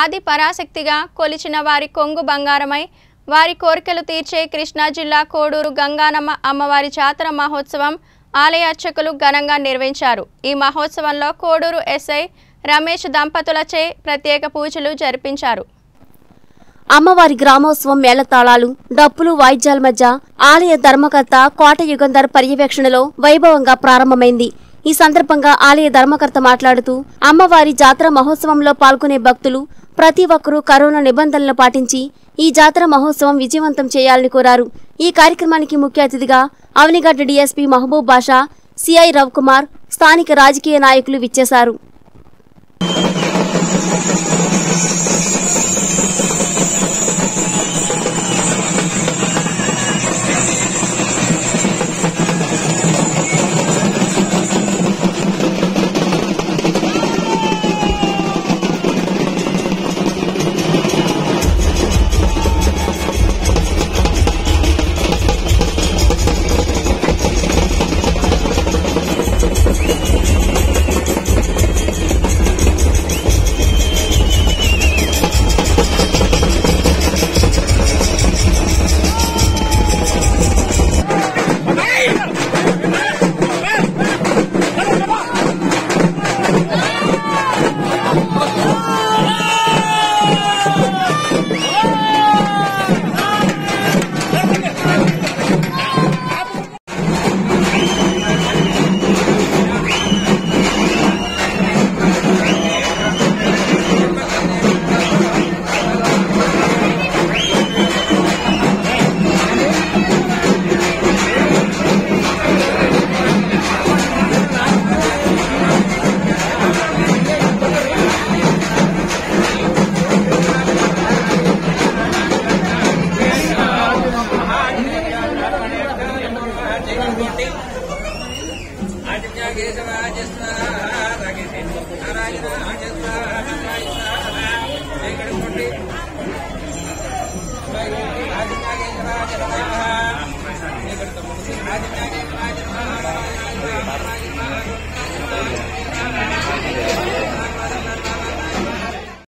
ఆది పరాశక్తిగా కొలిచిన వారి కొంగు బంగారమై వారి కోర్కెలు తీర్చే కృష్ణా జిల్లా కోడూరు గంగానమ్మ అమ్మవారి జాతర మహోత్సవం ఆలయ అర్చకులు ఘనంగా నిర్వహించారు। ఈ మహోత్సవంలో కోడూరు ఎస్ఐ రమేష్ దంపతులచే ప్రత్యేక పూజలు జరిపించారు। అమ్మవారి గ్రామోత్సవం మేళతాళాలు డప్పులు వాయిద్యాల మధ్య ఆలయ ధర్మకర్త కోట యుగంధర్ పర్యవేక్షణలో వైభవంగా ప్రారంభమైంది। ఈ సందర్భంగా ఆలయ ధర్మకర్త మాట్లాడుతూ అమ్మవారి జాతర మహోత్సవంలో పాల్గొనే భక్తులు ప్రతి ఒక్కరూ కరోనా నిబంధనలు పాటించి ఈ జాతర మహోత్సవం విజయవంతం చేయాలని కోరారు। ఈ కార్యక్రమానికి ముఖ్య అతిథిగా అవనిగడ్డ డిఎస్పీ మహబూబ్ బాషా, సిఐ రవికుమార్, స్థానిక రాజకీయ నాయకులు విచ్చేశారు।